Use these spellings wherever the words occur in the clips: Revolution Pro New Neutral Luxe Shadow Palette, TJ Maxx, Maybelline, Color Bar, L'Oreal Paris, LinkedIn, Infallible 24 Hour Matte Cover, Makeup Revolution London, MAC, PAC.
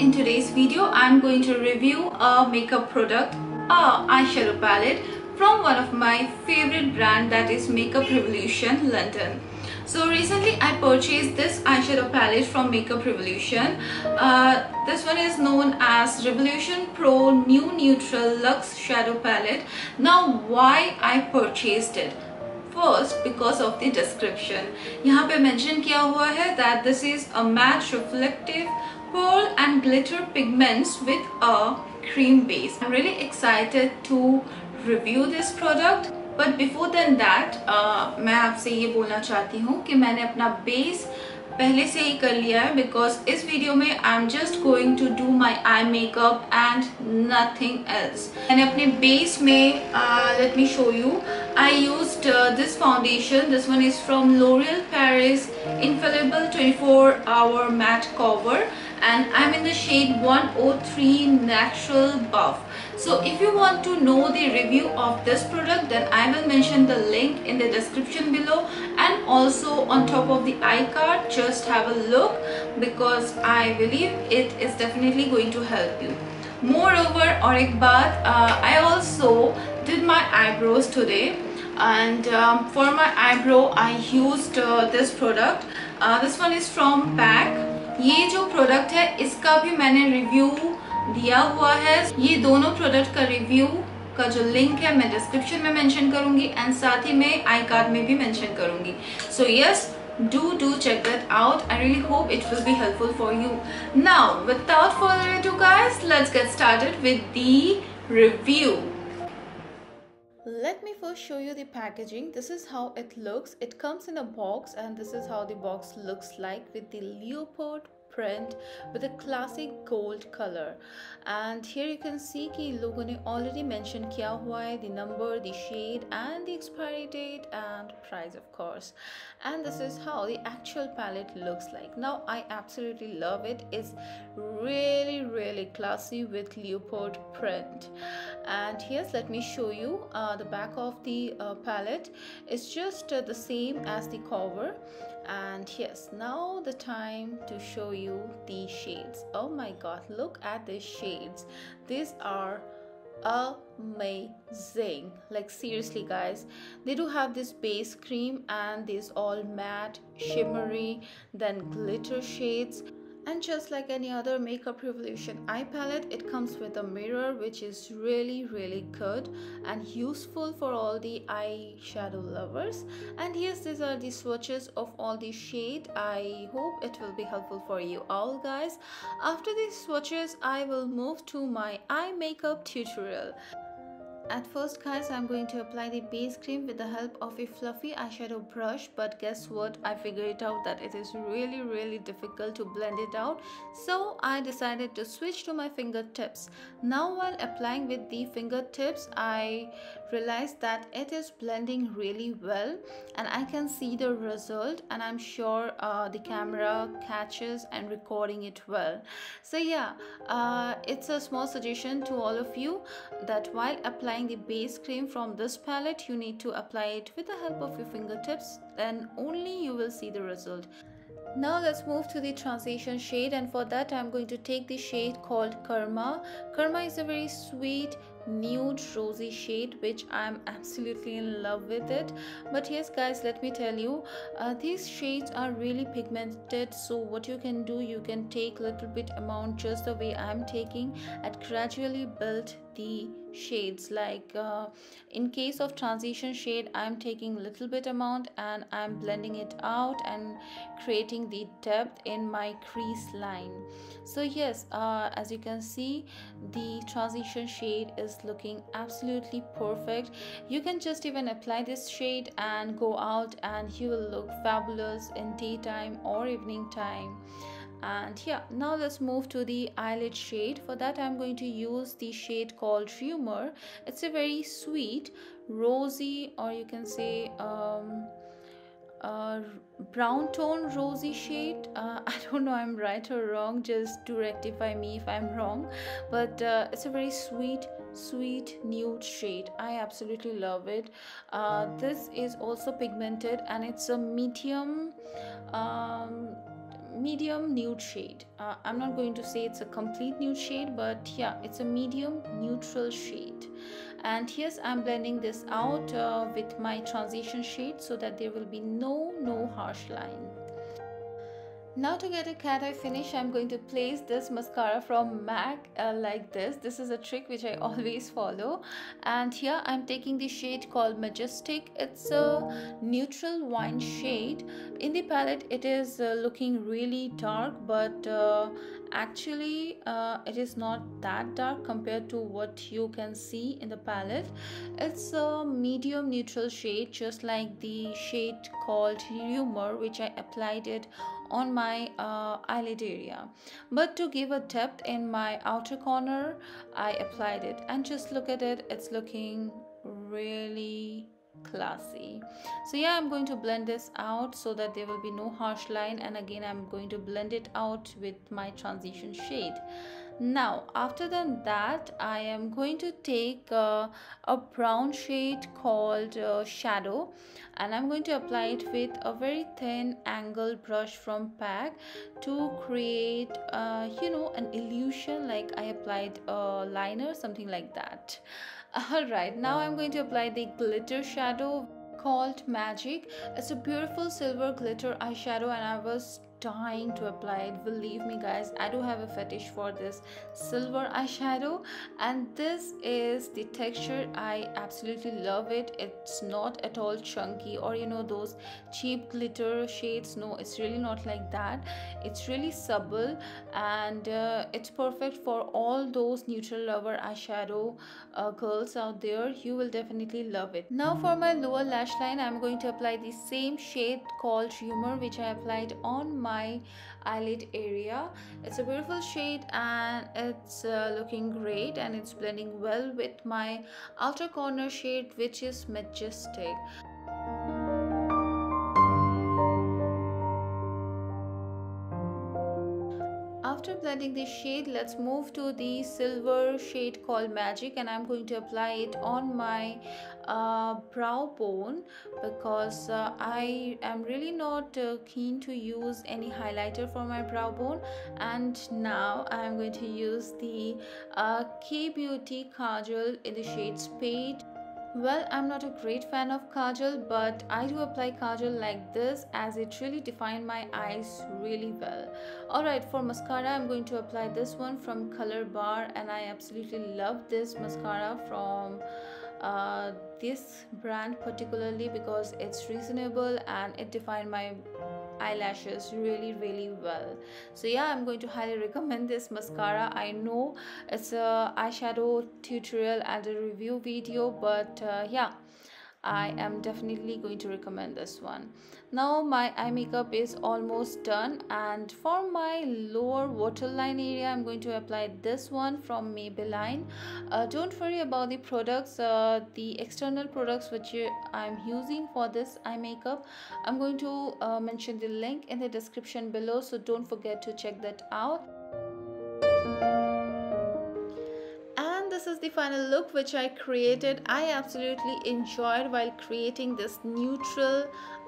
In today's video, I'm going to review a makeup product, a eyeshadow palette from one of my favorite brand, that is Makeup Revolution London. So recently I purchased this eyeshadow palette from Makeup Revolution. This one is known as Revolution Pro New Neutral Luxe Shadow Palette. Now why I purchased it? First, because of the description. यहाँ पे mention किया हुआ है that this is a matte reflective pearl and glitter pigments with a cream base. I'm really excited to review this product. But before then that, मैं आपसे ये बोलना चाहती हूँ कि मैंने अपना base पहले से ही कर लिया है because इस वीडियो में I'm just going to do my eye makeup and nothing else. मैंने अपने base में let me show you. I used this foundation. This one is from L'Oreal Paris Infallible 24 Hour Matte Cover, and I'm in the shade 103 Natural Buff. So if you want to know the review of this product, then I will mention the link in the description below and also on top of the iCard. Just have a look because I believe it is definitely going to help you. Moreover, aur ek baat, I also did my eyebrows today, and for my eyebrow I used this product. This one is from PAC. ये जो product है इसका भी मैंने review दिया हुआ है. ये दोनों प्रोडक्ट का रिव्यू का जो लिंक है मैं डिस्क्रिप्शन में मेंशन करूंगी एंड साथ ही में आई कार्ड में भी मेंशन करूंगी. So yes, do check that out. I really hope it will be helpful for you. Now without further ado guys, let's get started with the review. Let me first show you the packaging. This is how it looks. It comes in a box, and this is how the box looks like, with the leopard print with a classic gold color. And here you can see ki logo ne already mention kiya hua hai, the number, the shade and the expiry date and price of course. And this is how the actual palette looks like. Now I absolutely love it. It's really classy with leopard print. And here's, let me show you the back of the palette. It's just the same as the cover. And yes, now the time to show you the shades. Oh my god, look at the shades. These are amazing, like seriously guys. They do have this base cream and these all matte, shimmery, then glitter shades. And just like any other Makeup Revolution eye palette, it comes with a mirror, which is really good and useful for all the eyeshadow lovers. And yes, these are the swatches of all the shade. I hope it will be helpful for you all guys. After these swatches, I will move to my eye makeup tutorial. At first guys, I'm going to apply the base cream with the help of a fluffy eyeshadow brush, but guess what, I figured it out that it is really difficult to blend it out, so I decided to switch to my fingertips. Now while applying with the fingertips, I realized that it is blending really well and I can see the result, and I'm sure the camera catches and recording it well. So yeah, it's a small suggestion to all of you that while applying the base cream from this palette, you need to apply it with the help of your fingertips, then only you will see the result. Now let's move to the transition shade, and for that I'm going to take the shade called Karma. Karma is a very sweet nude rosy shade which I'm absolutely in love with it. But yes guys, let me tell you, these shades are really pigmented, so what you can do, you can take little bit amount just the way I'm taking and gradually build the shades. Like in case of transition shade, I'm taking little bit amount and I'm blending it out and creating the depth in my crease line. So yes, as you can see, the transition shade is looking absolutely perfect. You can just even apply this shade and go out and you will look fabulous in daytime or evening time. And yeah, now let's move to the eyelid shade. For that I'm going to use the shade called Rumor. It's a very sweet rosy, or you can say brown tone rosy shade. I don't know I'm right or wrong, just do rectify me if I'm wrong, but it's a very sweet nude shade. I absolutely love it. This is also pigmented and it's a medium medium nude shade. I'm not going to say it's a complete nude shade, but yeah, it's a medium neutral shade. And here's I'm blending this out with my transition shade so that there will be no harsh line. Now to get a cat eye finish, I'm going to place this mascara from MAC like this. This is a trick which I always follow. And here I'm taking the shade called Majestic. It's a neutral wine shade. In the palette, it is looking really dark, but actually it is not that dark compared to what you can see in the palette. It's a medium neutral shade, just like the shade called Rumor, which I applied it on my eyelid area, but to give a depth in my outer corner I applied it. And just look at it, it's looking really classy. So yeah, I'm going to blend this out so that there will be no harsh line, and again I'm going to blend it out with my transition shade. Now after that, I am going to take a brown shade called Shadow, and I'm going to apply it with a very thin angle brush from PAC to create an illusion, like I applied a liner, something like that. Alright, now I'm going to apply the glitter shadow called Magic. It's a beautiful silver glitter eyeshadow, and I was dying to apply it. Believe me guys, I do have a fetish for this silver eyeshadow, and this is the texture. I absolutely love it. It's not at all chunky or those cheap glitter shades. No, it's really not like that. It's really subtle, and it's perfect for all those neutral lover eyeshadow girls out there. You will definitely love it. Now for my lower lash line, I'm going to apply the same shade called Humor, which I applied on my eyelid area. It's a beautiful shade, and it's looking great, and it's blending well with my outer corner shade, which is Majestic. After blending the shade, let's move to the silver shade called Magic, and I'm going to apply it on my brow bone, because I am really not keen to use any highlighter for my brow bone. And now I'm going to use the K Beauty Kajal in the shade Spade. Well, I'm not a great fan of kajal, but I do apply kajal like this, as it really defines my eyes really well. Alright, for mascara, I'm going to apply this one from Color Bar, and I absolutely love this mascara from this brand particularly, because it's reasonable and it defines my eyelashes really well. So yeah, I'm going to highly recommend this mascara. I know it's a eyeshadow tutorial and a review video, but yeah, I am definitely going to recommend this one. Now my eye makeup is almost done, and for my lower waterline area, I'm going to apply this one from Maybelline. Don't worry about the products, the external products which I'm using for this eye makeup. I'm going to mention the link in the description below, so don't forget to check that out. This is the final look which I created. I absolutely enjoyed while creating this neutral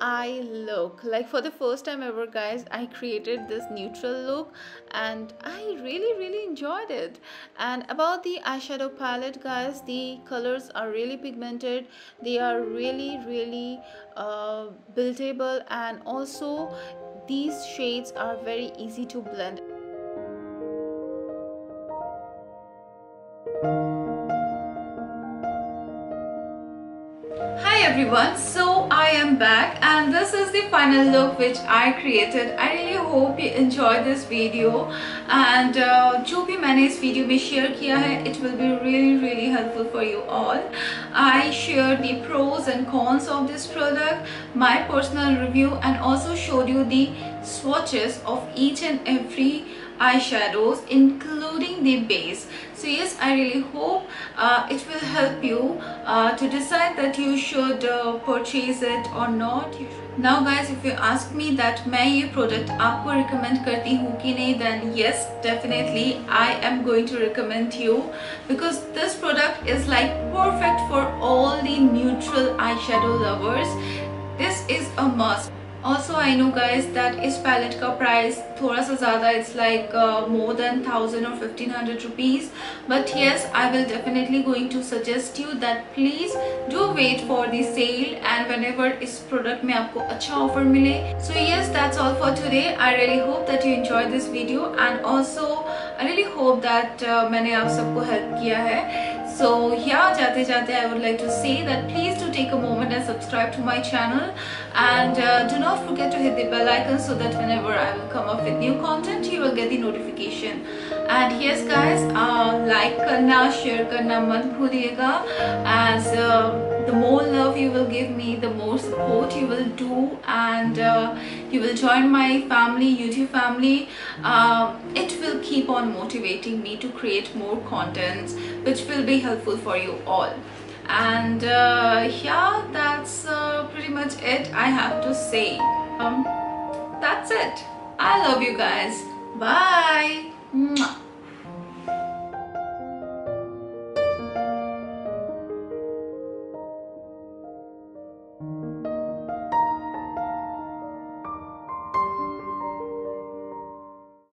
eye look. Like for the first time ever guys, I created this neutral look, and I really enjoyed it. And about the eyeshadow palette guys, the colors are really pigmented. They are really buildable, and also these shades are very easy to blend. Everyone, so I am back, and this is the final look which I created. I really hope you enjoyed this video, and जो भी मैंने इस video में share किया है, it will be really helpful for you all. I shared the pros and cons of this product, my personal review, and also showed you the swatches of each and every eyeshadows, including the base. So yes, I really hope it will help you to decide that you should purchase it or not. Now guys, if you ask me that मैं ये product आपको recommend करती हूँ कि नहीं, then yes, definitely I am going to recommend you, because this product is like perfect for all the neutral eyeshadow lovers. This is a must. Also, I know guys that इस palette का price थोड़ा सा ज़्यादा, it's like more than 1,000 or 1,500 rupees. But yes, I will definitely going to suggest you that please do wait for the sale and whenever इस product में आपको अच्छा offer मिले. So yes, that's all for today. I really hope that you enjoyed this video and also I really hope that मैंने आप सबको help किया है. So yeah, जाते जाते I would like to say that please do take a moment and subscribe to my channel and do not forget to hit the bell icon so that whenever I will come up with new content you will get the notification. And yes guys, like करना, share करना मत भूलिएगा, as the more love you will give me, the more support you will do, and you will join my family, YouTube family. It will keep on motivating me to create more contents which will be helpful for you all. And yeah, that's pretty much it I have to say. That's it. I love you guys. Bye.